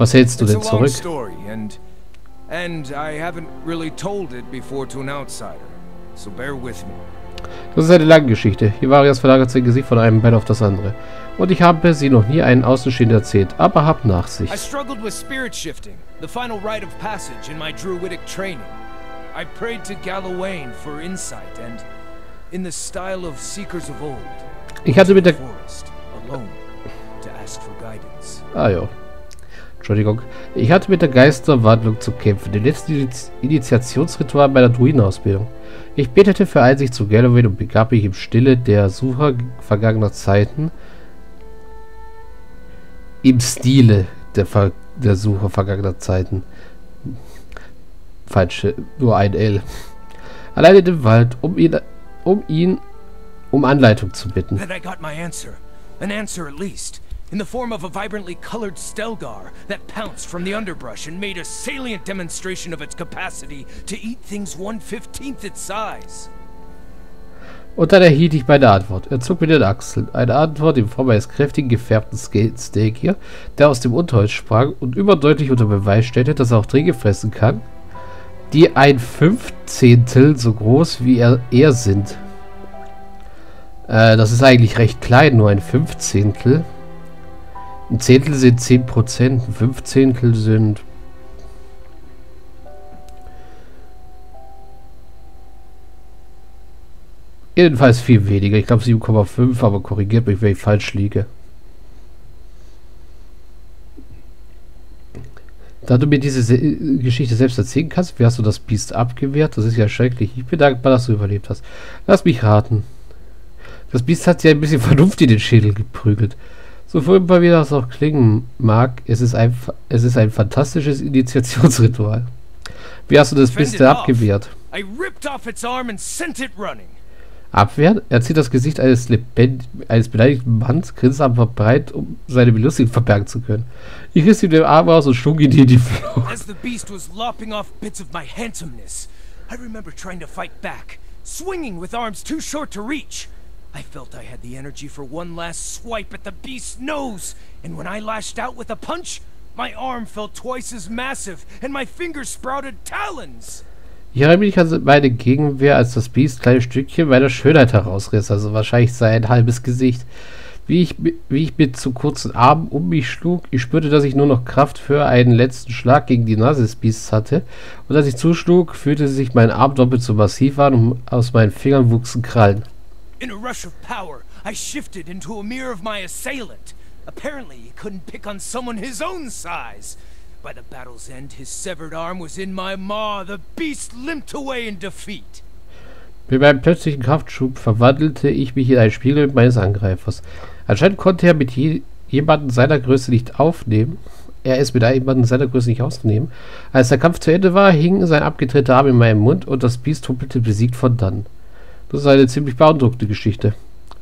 Was hältst du denn zurück? Das ist eine lange Geschichte. Hivarius verlagert sein Gesicht von einem Bett auf das andere. Und ich habe sie noch nie einen Außenstehenden erzählt, aber hab Nachsicht. I prayed to Galawain for insight and in the style of seekers of old. Ich hatte mit der Geisterwandlung zu kämpfen, dem letzten Initiationsritual meiner Druidenausbildung. Ich betete für Einsicht zu Galawain und begab mich im Stille der Suche vergangener Zeiten allein in dem Wald, um Anleitung zu bitten. Then I got my answer. An answer at least. In the form of a vibrantly colored Stelgaer that pounced from the underbrush and made a salient demonstration of its capacity to eat things 1/15 its size. Und dann erhielt ich meine Antwort. Er zog mit den Achseln. Eine Antwort in Form eines kräftigen, gefärbten Stelgaer, der aus dem Unterholz sprang und überdeutlich unter Beweis stellte, dass er auch Dinge fressen kann, die 1/15 so groß wie er sind. Das ist eigentlich recht klein, nur 1/15. Ein Zehntel sind 10%, ein Fünfzehntel sind... jedenfalls viel weniger. Ich glaube 7,5, aber korrigiert mich, wenn ich falsch liege. Da du mir diese Geschichte selbst erzählen kannst, wie hast du das Biest abgewehrt? Das ist ja schrecklich. Ich bin dankbar, dass du überlebt hast. Lass mich raten. Das Biest hat dir ein bisschen Vernunft in den Schädel geprügelt. So furchtbar wie das auch klingen mag, es ist ein fantastisches Initiationsritual. Wie hast du das Biest abgewehrt? Abwehren? Er zieht das Gesicht eines beleidigten Manns, grinst aber breit, um seine Belustigung verbergen zu können. Ich riss ihm den Arm aus und schlug ihn in die Flucht. Als das Biest lopping off bits of my handsomeness, I remember trying to fight back, swinging with arms too short to reach. I felt I had the energy for one last swipe at the beast's nose, and when I lashed out with a punch, my arm felt twice as massive and my fingers sprouted talons. Ich erinnere mich an meine Gegenwehr, als das Biest kleine Stückchen meiner Schönheit herausriss, also wahrscheinlich sein halbes Gesicht. Wie ich mit zu kurzen Armen um mich schlug, ich spürte, dass ich nur noch Kraft für einen letzten Schlag gegen die Nase des Biests hatte. Und als ich zuschlug, fühlte sich mein Arm doppelt so massiv an und aus meinen Fingern wuchsen Krallen. In a rush of power, I shifted into a mirror of my assailant. Apparently, he couldn't pick on someone his own size. By the battle's end, his severed arm was in my maw. The beast limped away in defeat. Mit meinem plötzlichen Kraftschub verwandelte ich mich in einen Spiegel meines Angreifers. Anscheinend konnte er mit jemandem seiner Größe nicht aufnehmen. Als der Kampf zu Ende war, hing sein abgetrennter Arm in meinem Mund und das Biest humpelte besiegt von dann. Das ist eine ziemlich beeindruckende Geschichte.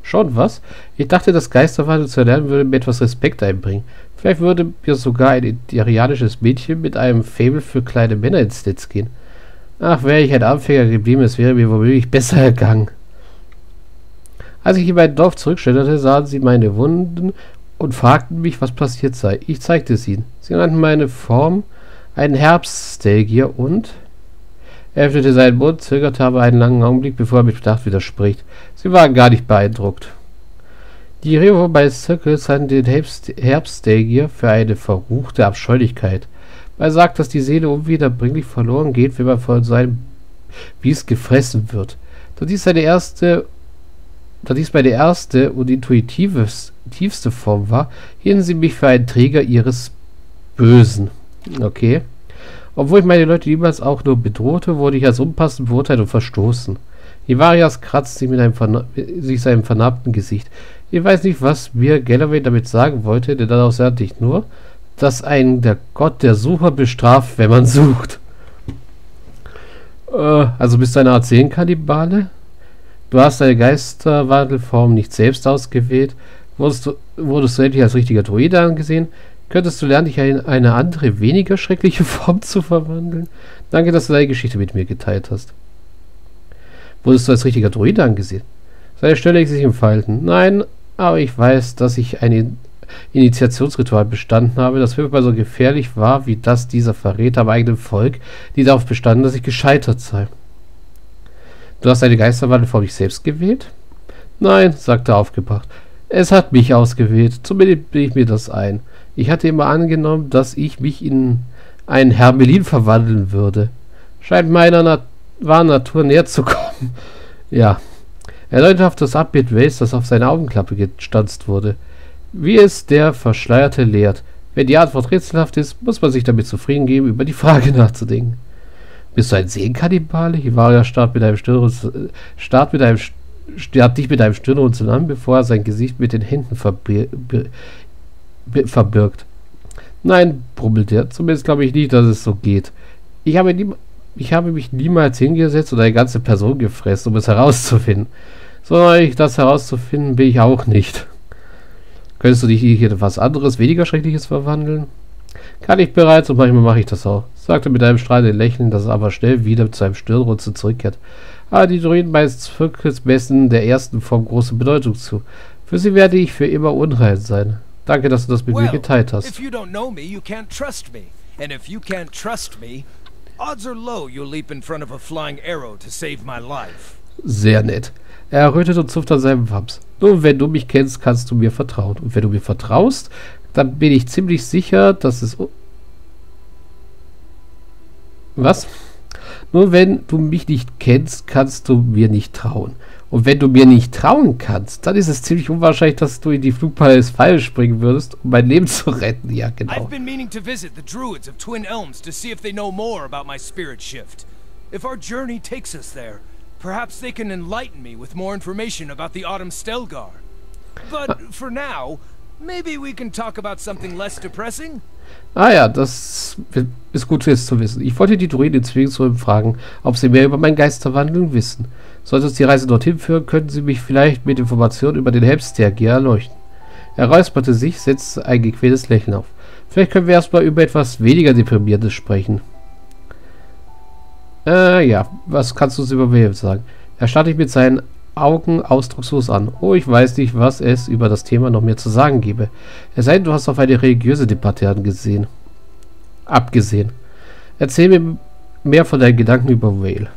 Schon was? Ich dachte, dass Geisterwandel zu erlernen würde mir etwas Respekt einbringen. Vielleicht würde mir sogar ein indianisches Mädchen mit einem Faible für kleine Männer ins Netz gehen. Ach, wäre ich ein Anfänger geblieben, es wäre mir womöglich besser ergangen. Als ich in mein Dorf zurückschlenderte, sahen sie meine Wunden und fragten mich, was passiert sei. Ich zeigte es ihnen. Sie nannten meine Form einen Herbststelgier und... er öffnete seinen Mund, zögerte aber einen langen Augenblick, bevor er mit Bedacht widerspricht. Sie waren gar nicht beeindruckt. Die Revo meines Zirkels hatten den Herbststelgier für eine verruchte Abscheulichkeit. Man sagt, dass die Seele unwiederbringlich verloren geht, wenn man von seinem Biest gefressen wird. Da dies meine erste und tiefste Form war, hielten sie mich für einen Träger ihres Bösen. Okay. Obwohl ich meine Leute niemals auch nur bedrohte, wurde ich als unpassend beurteilt und verstoßen. Hivarius kratzt sich mit seinem vernarbten Gesicht. Ich weiß nicht, was mir Galloway damit sagen wollte, denn daraus lernte ich nur, dass einen der Gott der Sucher bestraft, wenn man sucht. Also bist du eine Art Seelenkannibale? Du hast deine Geisterwandelform nicht selbst ausgewählt. Wurdest du endlich als richtiger Druide angesehen? Könntest du lernen, dich in eine andere, weniger schreckliche Form zu verwandeln? Danke, dass du deine Geschichte mit mir geteilt hast. Wurdest du als richtiger Druide angesehen? Seine Stelle ließ sich entfalten. Nein, aber ich weiß, dass ich eine Initiationsritual bestanden habe, das fünfmal so gefährlich war, wie das dieser Verräter am eigenen Volk, die darauf bestanden, dass ich gescheitert sei. Du hast eine Geisterwandel vor mich selbst gewählt? Nein, sagte er aufgebracht. Es hat mich ausgewählt, zumindest bilde ich mir das ein. Ich hatte immer angenommen, dass ich mich in einen Hermelin verwandeln würde. Scheint meiner wahren Natur näher zu kommen. Ja. Er deutet auf das Abbild Waels, das auf seine Augenklappe gestanzt wurde. Wie es der Verschleierte lehrt. Wenn die Antwort rätselhaft ist, muss man sich damit zufrieden geben, über die Frage nachzudenken. Bist du ein Seenkannibale? Hivarius starrt dich mit einem Stirnrunzeln an, bevor er sein Gesicht mit den Händen verbirgt. Nein, brummelte er. Zumindest glaube ich nicht, dass es so geht. Ich habe mich niemals hingesetzt und eine ganze Person gefressen, um es herauszufinden. Sondern ich das herauszufinden, bin ich auch nicht. Könntest du dich hier in was anderes, weniger Schreckliches verwandeln? Kann ich bereits und manchmal mache ich das auch, sagte mit einem strahlenden Lächeln, das aber schnell wieder zu einem Stirnrunzeln zurückkehrt. Aber die Druiden meines Zirkels messen der ersten Form große Bedeutung zu. Für sie werde ich für immer unrein sein. Danke, dass du das mit mir geteilt hast. Sehr nett. Er errötet und zupft an seinem Wams. Nur wenn du mich kennst, kannst du mir vertrauen. Und wenn du mir vertraust, dann bin ich ziemlich sicher, dass es... Was? Nur wenn du mich nicht kennst, kannst du mir nicht trauen. Und wenn du mir nicht trauen kannst, dann ist es ziemlich unwahrscheinlich, dass du in die Flugpalais des Pfeils springen würdest, um mein Leben zu retten. Ja, genau. I've been meaning to visit the Druids of Twin Elms to see if they know more about my spirit shift. If our journey takes us there, perhaps they can enlighten me with more information about the Autumn Stelgaer. But for now, maybe we can talk about something less depressing. Ah ja, das ist gut jetzt zu wissen. Ich wollte die Druiden zwingend zu fragen, ob sie mehr über mein Geisterwandeln wissen. Sollte es die Reise dorthin führen, könnten sie mich vielleicht mit Informationen über den Stelgaer erleuchten. Er räusperte sich, setzte ein gequältes Lächeln auf. Vielleicht können wir erstmal über etwas weniger Deprimierendes sprechen. Ja, was kannst du uns über Wael sagen? Er starrte mich mit seinen Augen ausdruckslos an. Oh, ich weiß nicht, was es über das Thema noch mehr zu sagen gäbe. Es sei denn, du hast auf eine religiöse Debatte abgesehen. Erzähl mir mehr von deinen Gedanken über Wael.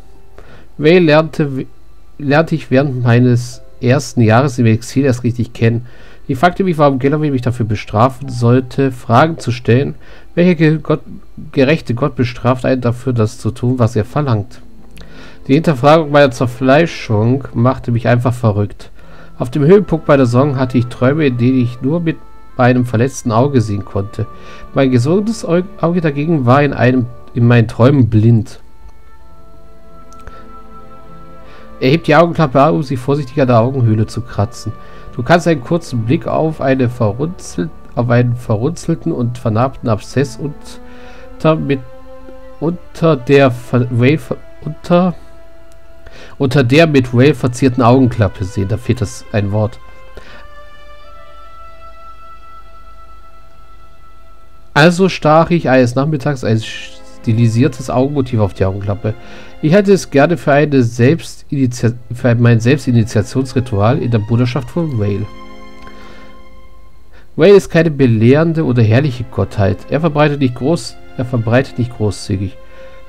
Wael lernte ich während meines ersten Jahres im Exil erst richtig kennen. Ich fragte mich, warum Galloway mich dafür bestrafen sollte, Fragen zu stellen, welcher gerechte Gott bestraft einen dafür, das zu tun, was er verlangt. Die Hinterfragung meiner Zerfleischung machte mich einfach verrückt. Auf dem Höhepunkt meiner Sorgen hatte ich Träume, in denen ich nur mit meinem verletzten Auge sehen konnte. Mein gesundes Auge dagegen war in meinen Träumen blind. Er hebt die Augenklappe an, um sich vorsichtig an der Augenhöhle zu kratzen. Du kannst einen kurzen Blick auf einen verrunzelten und vernarbten Abszess unter der mit Wael verzierten Augenklappe sehen. Da fehlt das ein Wort. Also stach ich eines Nachmittags ein stilisiertes Augenmotiv auf die Augenklappe. Ich hätte es gerne für mein Selbstinitiationsritual in der Bruderschaft von Wael. Wael ist keine belehrende oder herrliche Gottheit. Er verbreitet nicht großzügig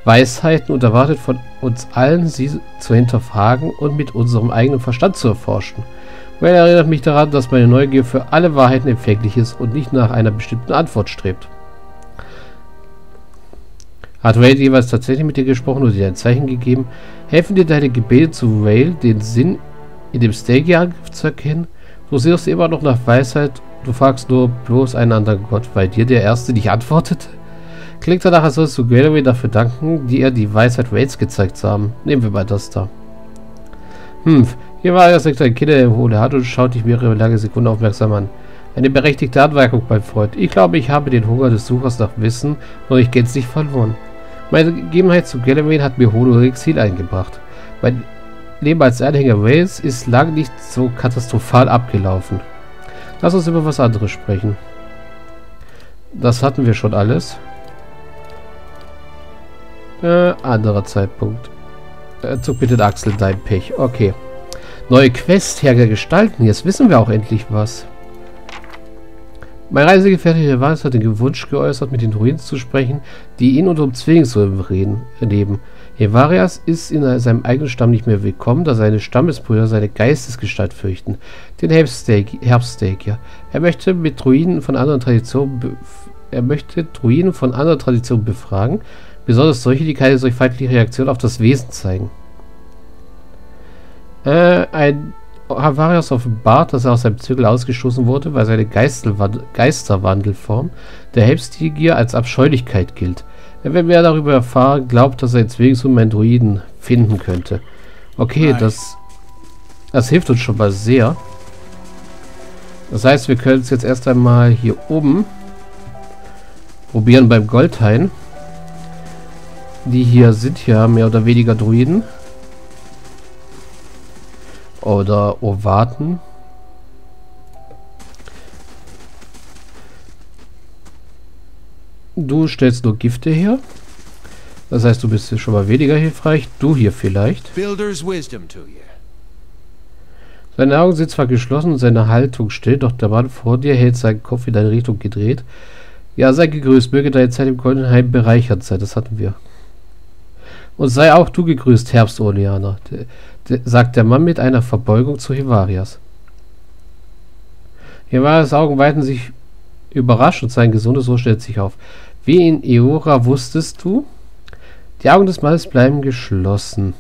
Weisheiten und erwartet von uns allen, sie zu hinterfragen und mit unserem eigenen Verstand zu erforschen. Wael erinnert mich daran, dass meine Neugier für alle Wahrheiten empfänglich ist und nicht nach einer bestimmten Antwort strebt. Hat Wael jeweils tatsächlich mit dir gesprochen oder dir ein Zeichen gegeben? Helfen dir deine Gebete zu Wael, den Sinn in dem Stelgaer-Angriff zu erkennen? Du suchst immer noch nach Weisheit, du fragst nur bloß einen anderen Gott, weil dir der Erste nicht antwortete? Klingt danach, als sollst du Galloway dafür danken, die er die Weisheit Waels gezeigt haben. Nehmen wir mal das da. Hier war er, legt ein Kinder im hohen Hand und schaut dich mehrere lange Sekunden aufmerksam an. Eine berechtigte Anmerkung, mein Freund. Ich glaube, ich habe den Hunger des Suchers nach Wissen noch nicht gänzlich verloren. Meine Gegebenheit zu Galloway hat mir hohes Exil eingebracht. Mein Leben als Anhänger Waels ist lange nicht so katastrophal abgelaufen. Lass uns über was anderes sprechen. Das hatten wir schon alles. Anderer Zeitpunkt. Zug mit den Achseln, dein Pech. Okay. Neue Quest hergestalten. Jetzt wissen wir auch endlich was. Mein Reisegefährte Hivarius hatte den Wunsch geäußert, mit den Druiden zu sprechen, die ihn unter Zwingen zu erleben. Hivarius ist in seinem eigenen Stamm nicht mehr willkommen, da seine Stammesbrüder seine Geistesgestalt fürchten, den Herbststelgaer. Er möchte Druiden von anderer Tradition befragen, besonders solche, die keine solch feindliche Reaktion auf das Wesen zeigen. Hivarius offenbart, dass er aus seinem Zirkel ausgestoßen wurde, weil seine Geisterwandelform der Herbstgier als Abscheulichkeit gilt. Wenn mehr darüber erfahren, glaubt, dass er jetzt wegen so einen Druiden finden könnte. Okay, das hilft uns schon mal sehr. Das heißt, wir können es jetzt erst einmal hier oben probieren beim Goldhain. Die hier sind ja mehr oder weniger Druiden. Oder Ovaten. Du stellst nur Gifte her. Das heißt, du bist hier schon mal weniger hilfreich. Du hier vielleicht. Seine Augen sind zwar geschlossen und seine Haltung still, doch der Mann vor dir hält seinen Kopf in deine Richtung gedreht. Ja, sei gegrüßt, möge deine Zeit im Goldenen Heim bereichert sein. Das hatten wir. Und sei auch du gegrüßt, Herbst-Orleaner, sagt der Mann mit einer Verbeugung zu Hivarius. Hivarius' Augen weiten sich überrascht und sein gesundes Ohr stellt sich auf. Wie in Eora wusstest du? Die Augen des Mannes bleiben geschlossen.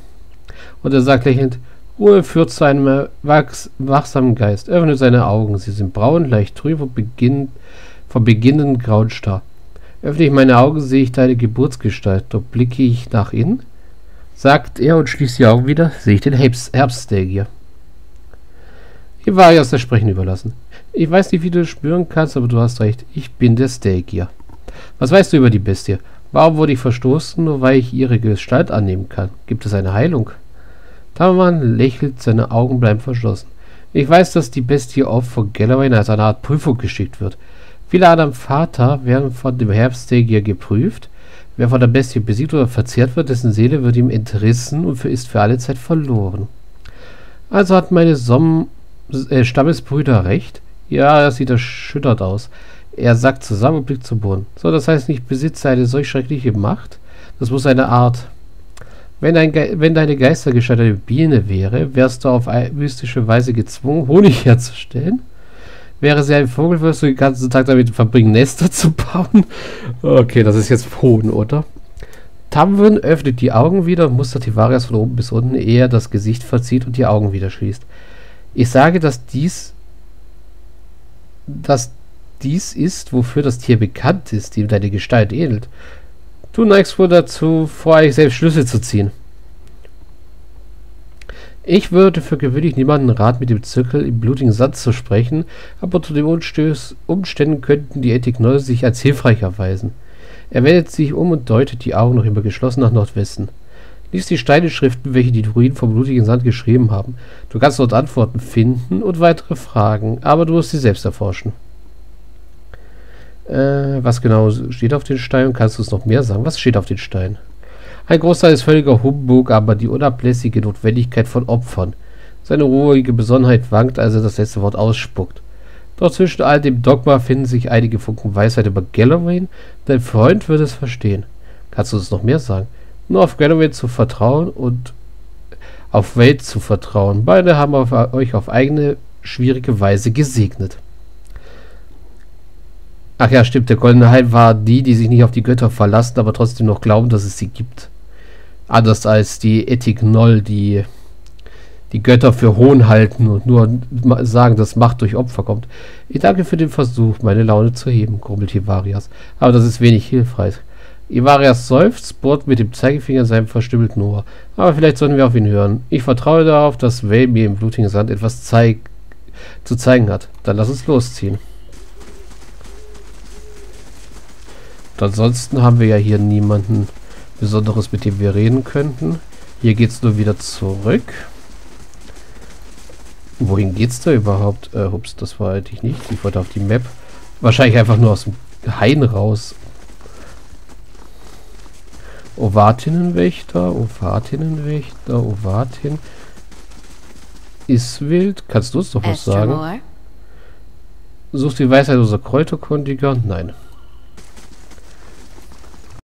Und er sagt lächelnd, Ruhe führt zu einem wachsamen Geist. Öffnet seine Augen. Sie sind braun, leicht trüb und vom beginnenden grauenstarr. Öffne ich meine Augen, sehe ich deine Geburtsgestalt. Doch blicke ich nach innen, sagt er und schließt die Augen wieder, sehe ich den Herbststelgaer. Hier war ich aus der Sprechen überlassen. Ich weiß nicht, wie du spüren kannst, aber du hast recht. Ich bin der Stelgaer. Was weißt du über die Bestie? Warum wurde ich verstoßen, nur weil ich ihre Gestalt annehmen kann? Gibt es eine Heilung? Tamwen lächelt, seine Augen bleiben verschlossen. Ich weiß, dass die Bestie oft von Galawain als eine Art Prüfung geschickt wird. Viele Adam Vater werden von dem Herbststelgaer geprüft. Wer von der Bestie besiegt oder verzehrt wird, dessen Seele wird ihm entrissen und ist für alle Zeit verloren. Also hat meine Stammesbrüder recht? Ja, das sieht erschüttert aus. Er sackt zusammen und blickt zum Boden. So, das heißt, ich besitze eine solch schreckliche Macht? Das muss eine Art... Wenn deine Geistergestalt eine Biene wäre, wärst du auf mystische Weise gezwungen, Honig herzustellen? Wäre sie ein Vogel, würdest du den ganzen Tag damit verbringen, Nester zu bauen? Okay, das ist jetzt Hohn, oder? Tamwen öffnet die Augen wieder und mustert Hivarius von oben bis unten, ehe er das Gesicht verzieht und die Augen wieder schließt. Ich sage, dass dies ist, wofür das Tier bekannt ist, dem deine Gestalt ähnelt. Du neigst wohl dazu, voreilig selbst Schlüsse zu ziehen. Ich würde für gewöhnlich niemanden raten, mit dem Zirkel im blutigen Sand zu sprechen, aber unter den Umständen könnten die Etiknolle sich als hilfreich erweisen. Er wendet sich um und deutet die Augen noch immer geschlossen nach Nordwesten. Lies die Steineschriften, welche die Druiden vom blutigen Sand geschrieben haben. Du kannst dort Antworten finden und weitere Fragen, aber du musst sie selbst erforschen. Was genau steht auf den Steinen? Kannst du es noch mehr sagen? Was steht auf den Steinen? Ein Großteil ist völliger Humbug, aber die unablässige Notwendigkeit von Opfern. Seine ruhige Besonnenheit wankt, als er das letzte Wort ausspuckt. Doch zwischen all dem Dogma finden sich einige Funken Weisheit über Galloway. Dein Freund wird es verstehen. Kannst du uns noch mehr sagen? Nur auf Galloway zu vertrauen und auf Wael zu vertrauen. Beide haben euch auf eigene, schwierige Weise gesegnet. Ach ja, stimmt, der Goldene Heim war die, die sich nicht auf die Götter verlassen, aber trotzdem noch glauben, dass es sie gibt. Anders als die Etiknoll, die die Götter für Hohn halten und nur sagen, dass Macht durch Opfer kommt. Ich danke für den Versuch, meine Laune zu heben, grummelt Hivarius. Aber das ist wenig hilfreich. Hivarius seufzt, bohrt mit dem Zeigefinger in seinem verstümmelten Ohr. Aber vielleicht sollten wir auf ihn hören. Ich vertraue darauf, dass Wael mir im blutigen Sand etwas zu zeigen hat. Dann lass uns losziehen. Und ansonsten haben wir ja hier niemanden Besonderes, mit dem wir reden könnten. Hier geht es nur wieder zurück. Wohin geht's da überhaupt? Ups, das war eigentlich nicht. Ich wollte auf die Map. Wahrscheinlich einfach nur aus dem Hain raus. Ovatinnenwächter, Ovatinnenwächter, Ovatin. Ist wild. Kannst du uns doch was sagen? Suchst die Weisheit unserer Kräuterkundiger? Nein.